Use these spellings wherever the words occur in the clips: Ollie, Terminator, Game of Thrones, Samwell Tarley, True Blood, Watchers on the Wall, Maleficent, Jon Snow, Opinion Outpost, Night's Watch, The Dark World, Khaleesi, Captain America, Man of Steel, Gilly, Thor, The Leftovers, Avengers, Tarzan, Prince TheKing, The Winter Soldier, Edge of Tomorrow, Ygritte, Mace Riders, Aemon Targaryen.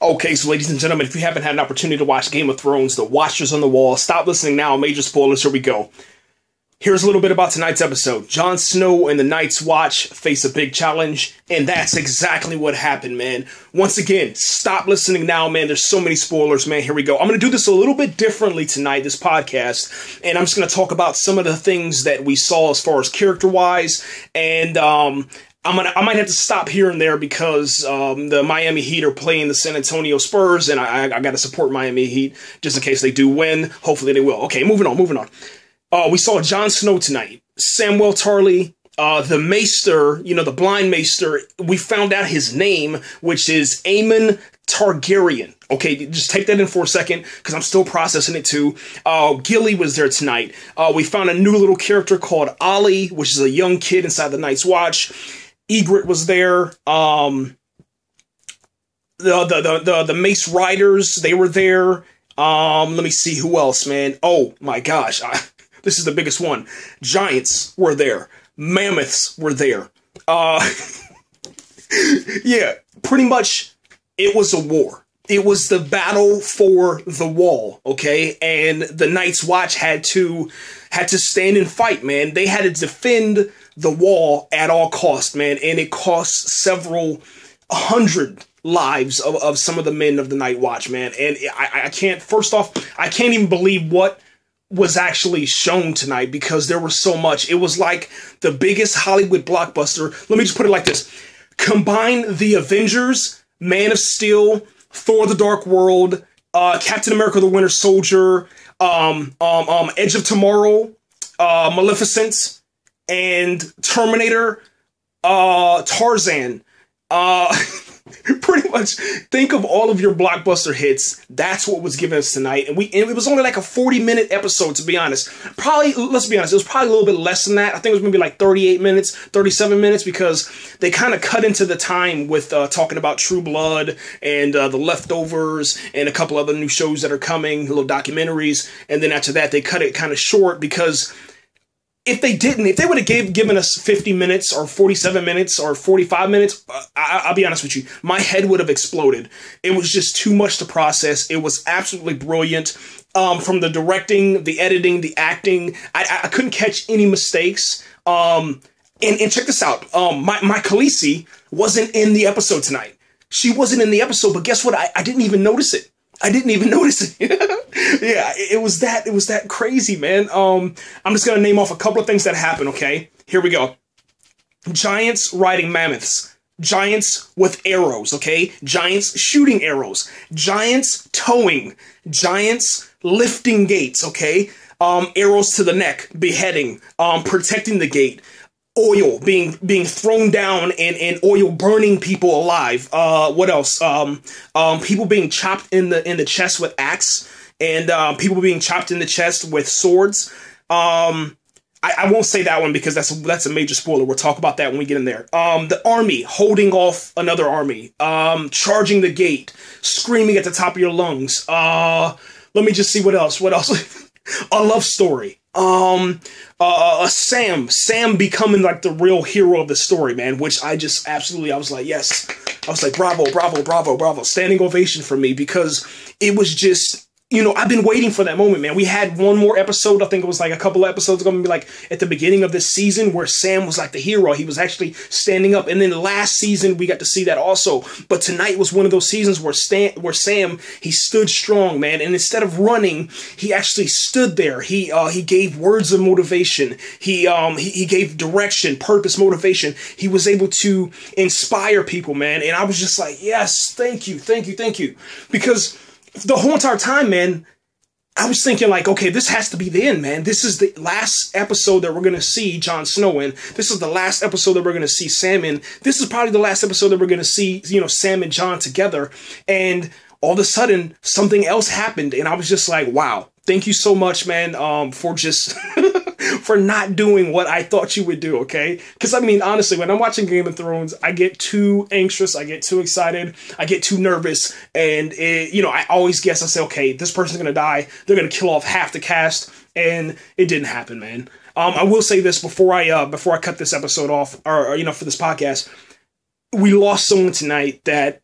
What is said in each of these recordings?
Okay, so ladies and gentlemen, if you haven't had an opportunity to watch Game of Thrones, The Watchers on the Wall, stop listening now. Major spoilers, here we go. Here's a little bit about tonight's episode. Jon Snow and the Night's Watch face a big challenge, and that's exactly what happened, man. Once again, stop listening now, man. There's so many spoilers, man. Here we go. I'm going to do this a little bit differently tonight, this podcast, and I'm just going to talk about some of the things that we saw as far as character-wise, and I might have to stop here and there because the Miami Heat are playing the San Antonio Spurs, and I got to support Miami Heat just in case they do win. Hopefully they will. Okay, moving on. We saw Jon Snow tonight, Samwell Tarley, the Maester, you know, the blind Maester. We found out his name, which is Aemon Targaryen. Okay, just take that in for a second because I'm still processing it too. Gilly was there tonight. We found a new little character called Ollie, which is a young kid inside the Night's Watch. Ygritte was there. The Mace Riders, they were there. Let me see who else, man. Oh my gosh. This is the biggest one. Giants were there. Mammoths were there. Yeah, pretty much it was a war. It was the battle for the wall, okay? And the Night's Watch had to stand and fight, man. They had to defend the wall at all cost, man. And it cost several hundred lives of some of the men of the Night Watch, man. And I can't, first off, I can't even believe what was actually shown tonight because there was so much. It was like the biggest Hollywood blockbuster. Let me just put it like this. Combine the Avengers, Man of Steel, Thor, The Dark World, Captain America, The Winter Soldier, Edge of Tomorrow, Maleficent, and Terminator, Tarzan. Pretty much think of all of your blockbuster hits. That's what was given us tonight. And it was only like a 40-minute episode, to be honest. Probably, let's be honest, it was probably a little bit less than that. I think it was maybe like 38 minutes, 37 minutes, because they kind of cut into the time with talking about True Blood and The Leftovers and a couple other new shows that are coming, little documentaries. And then after that, they cut it kind of short because if they didn't, if they would have given us 50 minutes or 47 minutes or 45 minutes, I'll be honest with you, my head would have exploded. It was just too much to process. It was absolutely brilliant. From the directing, the editing, the acting, I couldn't catch any mistakes. And check this out. My Khaleesi wasn't in the episode tonight. She wasn't in the episode, but guess what? I didn't even notice it. I didn't even notice it. Yeah, it was that crazy, man. I'm just going to name off a couple of things that happened, okay? Here we go. Giants riding mammoths. Giants with arrows, okay? Giants shooting arrows. Giants towing. Giants lifting gates, okay? Arrows to the neck, beheading, protecting the gate. Oil being thrown down and oil burning people alive. What else? People being chopped in the chest with axe and people being chopped in the chest with swords. I won't say that one because that's a major spoiler. We'll talk about that when we get in there. The army holding off another army, charging the gate, screaming at the top of your lungs. Let me just see what else. What else? A love story. Sam becoming like the real hero of the story, man, which I just absolutely, I was like, yes, I was like, bravo, standing ovation for me because it was just, you know, I've been waiting for that moment, man. We had one more episode. I think it was like a couple of episodes ago, maybe like at the beginning of this season where Sam was like the hero. He was actually standing up. And then last season we got to see that also. But tonight was one of those seasons where Sam, he stood strong, man. And instead of running, he actually stood there. He gave words of motivation. He gave direction, purpose, motivation. He was able to inspire people, man. And I was just like, yes, thank you. Because the whole entire time, man, I was thinking like, okay, this has to be the end, man. This is the last episode that we're going to see Jon Snow in. This is the last episode that we're going to see Sam in. This is probably the last episode that we're going to see, you know, Sam and Jon together. And all of a sudden, something else happened. And I was just like, wow, thank you so much, man, for just for not doing what I thought you would do, okay? Because, I mean, honestly, when I'm watching Game of Thrones, I get too anxious, I get too excited, I get too nervous, and, you know, I always guess, I say, okay, this person's going to die, they're going to kill off half the cast, and it didn't happen, man. I will say this before I cut this episode off, or, you know, for this podcast, we lost someone tonight that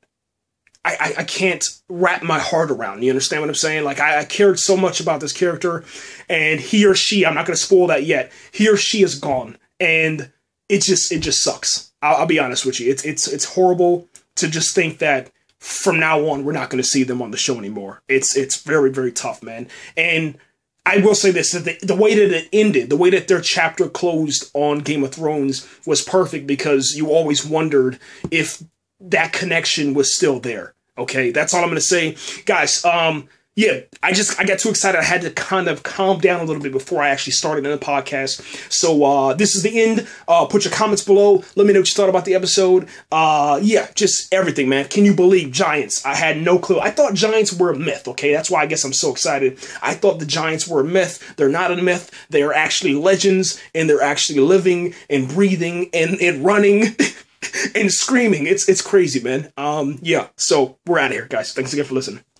I can't wrap my heart around. You understand what I'm saying? Like, I cared so much about this character, and he or she, I'm not going to spoil that yet, he or she is gone. And it just sucks. I'll be honest with you. It's horrible to just think that from now on, we're not going to see them on the show anymore. It's very, very tough, man. And I will say this, that the way that it ended, the way that their chapter closed on Game of Thrones was perfect, because you always wondered if that connection was still there. Okay, that's all I'm going to say. Guys, yeah, I got too excited. I had to kind of calm down a little bit before I actually started in the podcast. So this is the end. Put your comments below. Let me know what you thought about the episode. Yeah, just everything, man. Can you believe giants? I had no clue. I thought giants were a myth, okay? That's why I guess I'm so excited. I thought the giants were a myth. They're not a myth. They are actually legends, and they're actually living and breathing and running and screaming. It's crazy, man. Yeah, so we're out of here, guys. Thanks again for listening.